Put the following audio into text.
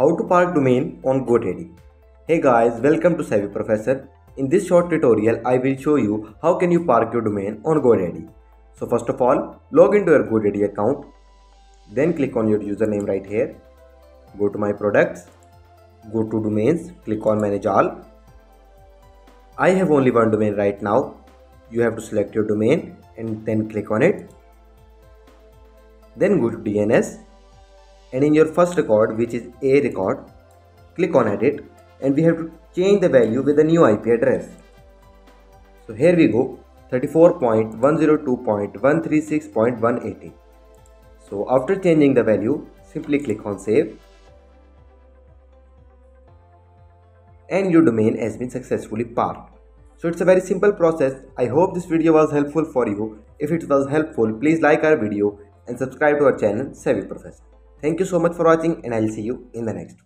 How to park domain on GoDaddy. Hey guys, welcome to Savvy Professor. In this short tutorial, I will show you how can you park your domain on GoDaddy. So first of all, log into your GoDaddy account. Then click on your username right here. Go to my products. Go to domains. Click on manage all. I have only one domain right now. You have to select your domain and then click on it. Then go to DNS. And in your first record, which is a record, click on edit, and we have to change the value with a new IP address. So here we go, 34.102.136.180. So after changing the value, simply click on save, and your domain has been successfully parked. So it's a very simple process. I hope this video was helpful for you. If it was helpful, please like our video and subscribe to our channel Savvy Professor. Thank you so much for watching, and I'll see you in the next one.